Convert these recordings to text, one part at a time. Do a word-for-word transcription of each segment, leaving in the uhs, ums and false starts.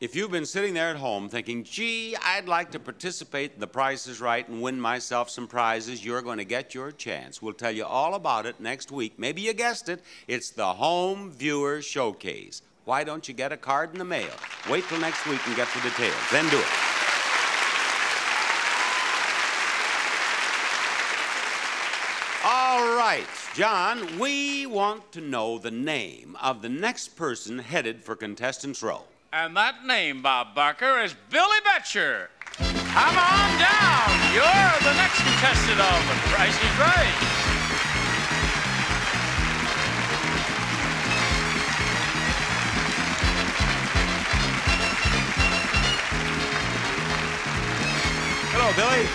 If you've been sitting there at home thinking, gee, I'd like to participate in The Price Is Right and win myself some prizes, you're going to get your chance. We'll tell you all about it next week. Maybe you guessed it. It's the Home Viewer Showcase. Why don't you get a card in the mail? Wait till next week and get the details. Then do it. All right, John, we want to know the name of the next person headed for Contestants Row. And that name, Bob Barker, is Billy Betcher. Come on down. You're the next contestant of The Price Is Right. Hello, Billy.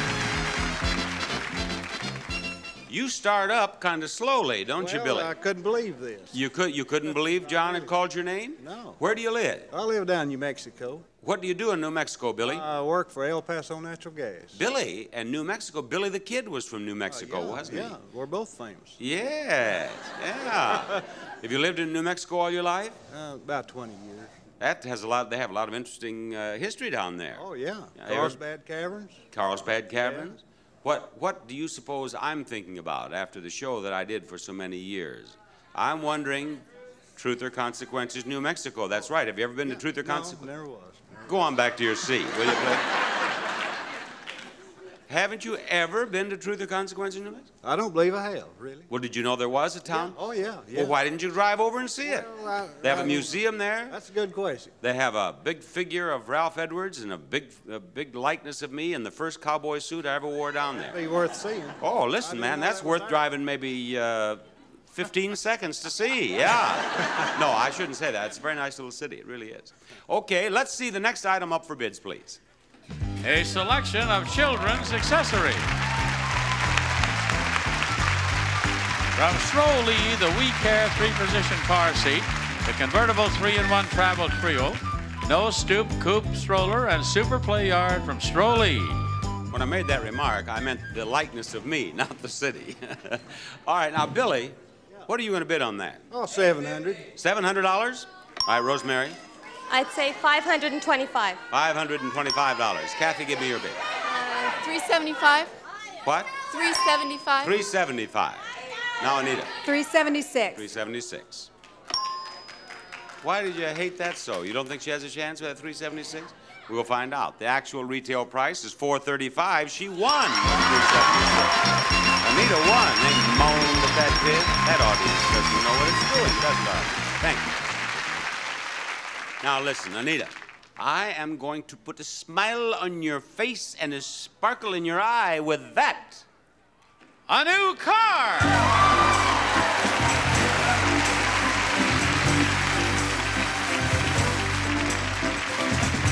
You start up kind of slowly, don't well, you, Billy? I couldn't believe this. You could you couldn't believe John had called your name? No. Where do you live? I live down in New Mexico. What do you do in New Mexico, Billy? I work for El Paso Natural Gas. Billy and New Mexico. Billy the Kid was from New Mexico, uh, yeah, wasn't yeah. he? Yeah, we're both famous. Yes, yeah. Have you lived in New Mexico all your life? Uh, about twenty years. That has a lot. They have a lot of interesting uh, history down there. Oh yeah, Carlsbad Caverns. Carlsbad Caverns. Yeah. What what do you suppose I'm thinking about after the show that I did for so many years? I'm wondering, Truth or Consequences, New Mexico. That's right. Have you ever been yeah, to Truth or Consequences? No, never was. Never Go was. on back to your seat, will you, please? Haven't you ever been to Truth or Consequences, New Mexico? I don't believe I have, really. Well, did you know there was a town? Yeah. Oh, yeah, yeah. Well, why didn't you drive over and see well, it? I, they have I a museum mean, there. That's a good question. They have a big figure of Ralph Edwards and a big a big likeness of me in the first cowboy suit I ever wore down there. That'd be worth seeing. Oh, listen, man, that's that worth there. driving maybe... Uh, fifteen seconds to see, yeah. No, I shouldn't say that. It's a very nice little city. It really is. Okay, let's see the next item up for bids, please. A selection of children's accessories. From Strolley, the We Care three-position car seat, the convertible three-in-one travel trio, no stoop coupe stroller, and super play yard from Strolley. When I made that remark, I meant the likeness of me, not the city. All right, now, Billy, what are you going to bid on that? Oh, seven hundred dollars. seven hundred dollars? All right, Rosemary? I'd say five hundred twenty-five dollars. five hundred twenty-five dollars. Kathy, give me your bid. Uh, three hundred seventy-five dollars. What? three hundred seventy-five dollars. three hundred seventy-five dollars. Now, Anita. three hundred seventy-six dollars. three hundred seventy-six dollars. Why did you hate that so? You don't think she has a chance with that three hundred seventy-six dollars? We'll find out. The actual retail price is four hundred thirty-five dollars. She won three hundred seventy-six dollars. Anita won. They moaned at that bid. That audience doesn't know what it's doing, does it? Thank you. Now listen, Anita, I am going to put a smile on your face and a sparkle in your eye with that. A new car!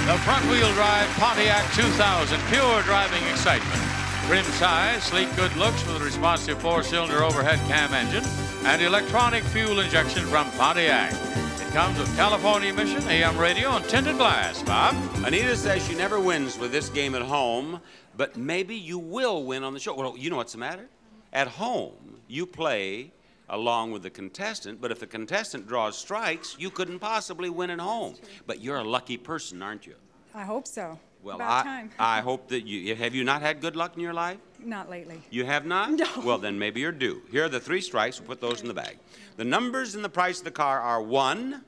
The front-wheel drive Pontiac two thousand, pure driving excitement. Rim size, sleek good looks with a responsive four-cylinder overhead cam engine and electronic fuel injection from Pontiac. It comes with California emission, A M radio, and tinted glass, Bob. Anita says she never wins with this game at home, but maybe you will win on the show. Well, you know what's the matter? At home, you play along with the contestant, but if the contestant draws strikes, you couldn't possibly win at home. But you're a lucky person, aren't you? I hope so. Well, I, I hope that you... Have you not had good luck in your life? Not lately. You have not? No. Well, then maybe you're due. Here are the three strikes. We'll put those in the bag. The numbers in the price of the car are one,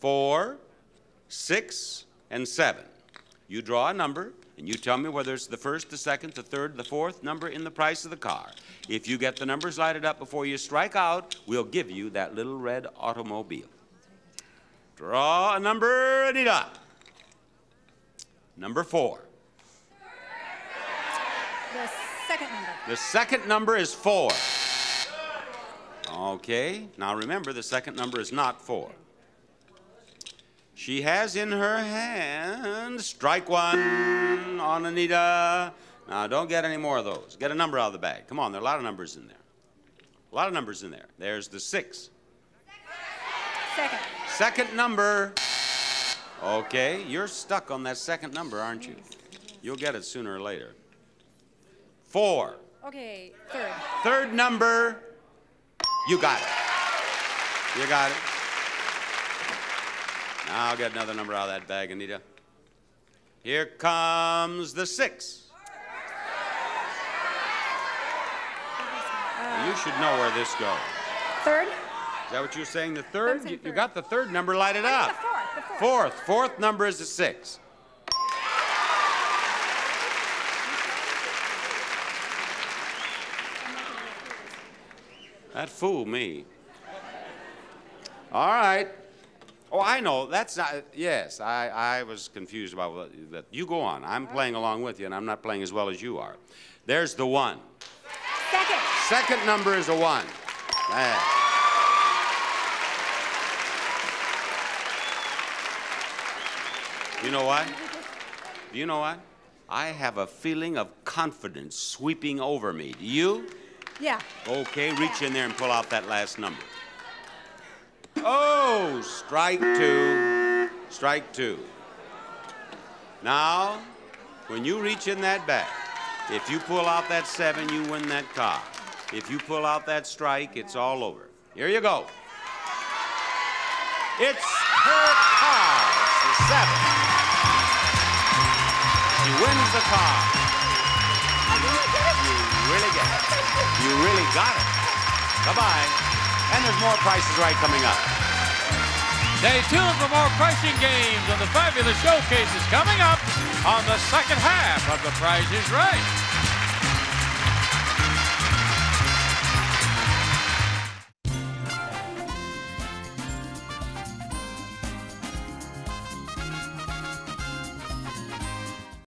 four, six, and seven. You draw a number, and you tell me whether it's the first, the second, the third, the fourth number in the price of the car. If you get the numbers lighted up before you strike out, we'll give you that little red automobile. Draw a number, Anita. Number four. The second number. The second number is four. Okay. Now remember, the second number is not four. She has in her hand strike one on Anita. Now don't get any more of those. Get a number out of the bag. Come on, there are a lot of numbers in there. A lot of numbers in there. There's the six. Second. Second number. Okay, you're stuck on that second number, aren't you? You'll get it sooner or later. Four. Okay, third. Third number. You got it. You got it. I'll get another number out of that bag, Anita. Here comes the six. Uh, you should know where this goes. Third? Is that what you're saying? The third? Saying you, third. You got the third number lighted up. The fourth, the fourth. Fourth. Fourth number is the six. That fooled me. All right. Oh, I know. That's not. Yes, I, I was confused about what, that. You go on. I'm playing along with you, and I'm not playing as well as you are. There's the one. Second. Second number is a one. Yeah. You know what? Do you know what? I have a feeling of confidence sweeping over me. Do you? Yeah. Okay, reach in there and pull out that last number. Oh, strike two, strike two. Now, when you reach in that bag, if you pull out that seven, you win that car. If you pull out that strike, it's all over. Here you go. It's her car, it's the seven. She wins the car. You really get it. You really got it. Bye-bye. And there's more Price is Right coming up. Stay tuned for more pricing games and the fabulous showcases coming up on the second half of The Price is Right.